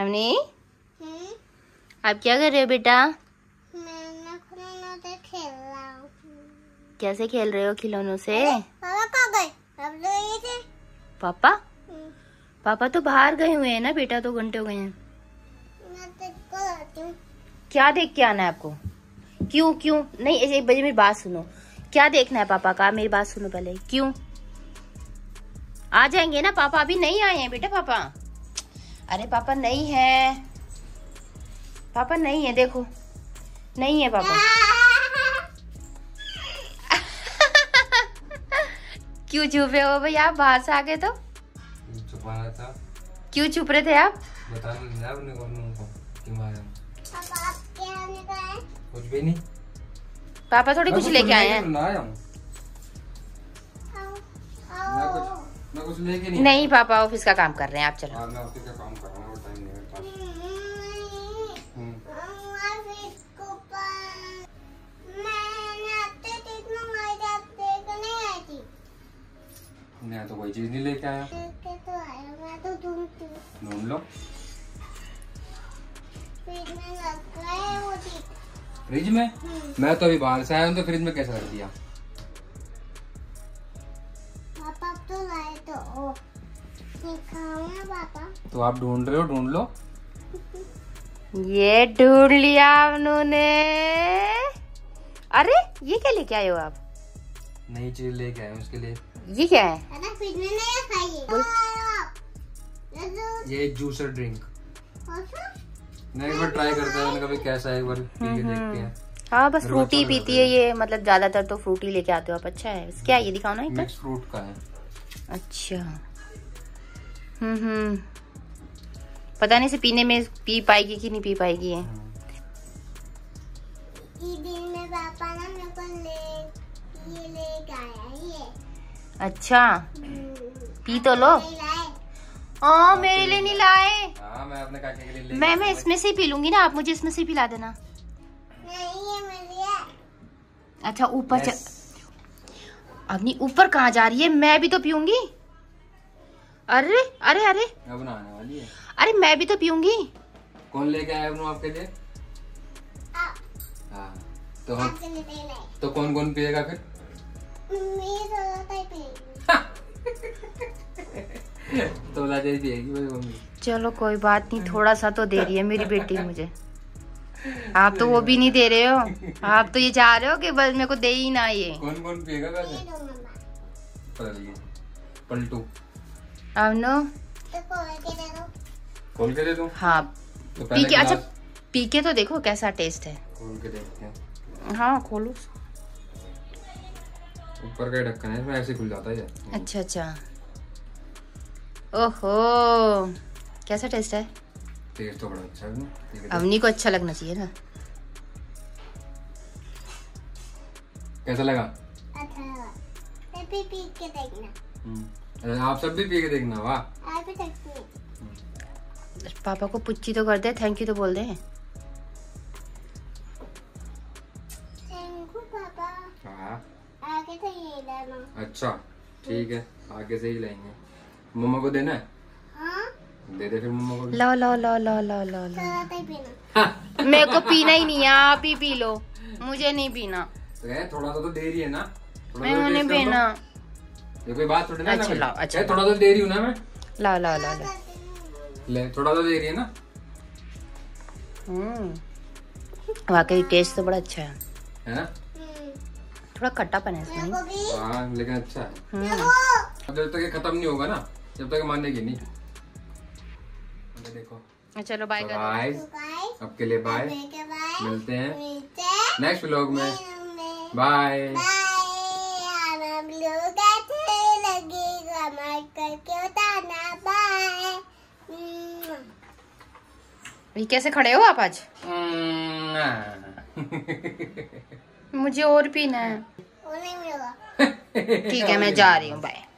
अवनी आप क्या कर रहे हो बेटा? मैं खिलौनों से खेल रहा हूँ। कैसे खेल रहे हो खिलौनों से? पापा पापा तो बाहर गए हुए हैं ना बेटा, तो घंटे हो गए हैं। मैं क्या देख के आना है आपको? क्यों क्यों नहीं? एक बजे मेरी बात सुनो, क्या देखना है पापा का? मेरी बात सुनो पहले। क्यों? आ जाएंगे ना पापा, अभी नहीं आए हैं बेटा पापा। अरे पापा नहीं है, पापा नहीं है, देखो नहीं है पापा। क्यों छुपे हो भाई आप? बाहर से आ गए तो छुपा रहा था। क्यों छुप रहे थे आप? बता कुछ भी नहीं। पापा थोड़ी कुछ लेके आए हैं। नहीं पापा ऑफिस का काम कर रहे हैं, आप चलो। मैं ऑफिस का काम कर रहा हूं, टाइम नहीं मेरे पास। मैं तो कोई चीज नहीं लेके आया। मैं तो ढूंढ लो फ्रिज में। मैं तो अभी बाहर से आया हूँ, तो फ्रिज में कैसे रख दिया? पापा तो लाए तो दिखाऊंगा पापा। तो आप ढूंढ रहे हो, ढूंढ लो। ये ढूंढ लिया उन्होंने। अरे ये क्या लेके आए हो आप? नई चीज लेके आए उसके लिए। ये क्या है? फ्रिज में नहीं खाइए। ये जूसर ड्रिंक नहीं, एक बार ट्राई करते हैं कभी कैसा है, एक बार पी के देखते हैं। हाँ बस फ्रूटी पीती है ये, मतलब ज्यादातर तो फ्रूटी लेके आते हो आप। अच्छा है। क्या ये दिखाओ ना, एक मिक्स फ्रूट का है। अच्छा पता नहीं से पीने में पी पाएगी कि नहीं पी पाएगी ये। दिन में पापा ना मेरे को ये लेके आया ये। अच्छा पी तो लो। मेरे लिए नहीं लाए। मैं अपने काके के लिए ले मैं इसमें से ही पी लूंगी ना, आप मुझे इसमें से ही पिला देना। नहीं है। अच्छा ऊपर अपनी ऊपर कहाँ जा रही है? मैं भी तो पीऊंगी। अरे अरे अरे अब ना आने वाली है। अरे मैं भी तो पीऊंगी। कौन लेके आया आपके लिए? तो कौन कौन पिएगा फिर? तो भाई चलो कोई बात नहीं, थोड़ा सा तो दे रही है मेरी बेटी मुझे। आप तो वो भी नहीं दे रहे हो, आप तो ये चाह रहे हो कि बस मेरे को दे ही ना। ये कौन कौन पिएगा? पलटू खोल के दे दो। हाँ तो पी के, अच्छा पी के तो देखो कैसा टेस्ट है। खोल के देखते हैं। हाँ खोलो, ऊपर का ढक्कन है इसमें, ऐसे खुल जाता है। अच्छा अच्छा, ओहो कैसा टेस्ट है? टेस्ट तो बड़ा अच्छा है। अवनी को अच्छा लगना चाहिए ना। कैसा लगा? अच्छा लगा। सब भी पी के देखना। आप सब भी पी के देखना। वाह आप भी देखते। पापा को पुच्ची तो कर दे, थैंक यू तो बोल दे। थैंक यू पापा। हाँ आगे से ही लाना। अच्छा ठीक है, आगे से ही लाएंगे। मम्मा को देना है? हाँ। दे दे फिर मम्मा को। लो लो लो लो लो लो लो। मेरे को पीना ही नहीं है, आप ही पी लो, मुझे नहीं पीना। थोड़ा तो देरी है ना, मैंने पीना। ये कोई बात थोड़ी ना। अच्छा थोड़ा तो देरी हूँ ना मैं। ला ला ला ले, थोड़ा तो देरी है ना। वाकई टेस्ट तो बड़ा अच्छा है ना। थोड़ा खट्टापन है इसमें लेकिन अच्छा है। जब तक ये खत्म नहीं होगा ना, जब तक मानेगी नहीं। देखो चलो बाय गाइस, आपके लिए बाय। मिलते हैं नेक्स्ट व्लॉग में। बाय। कैसे खड़े हो आप आज? मुझे और पीना है। ठीक है मैं जा रही हूँ, बाय।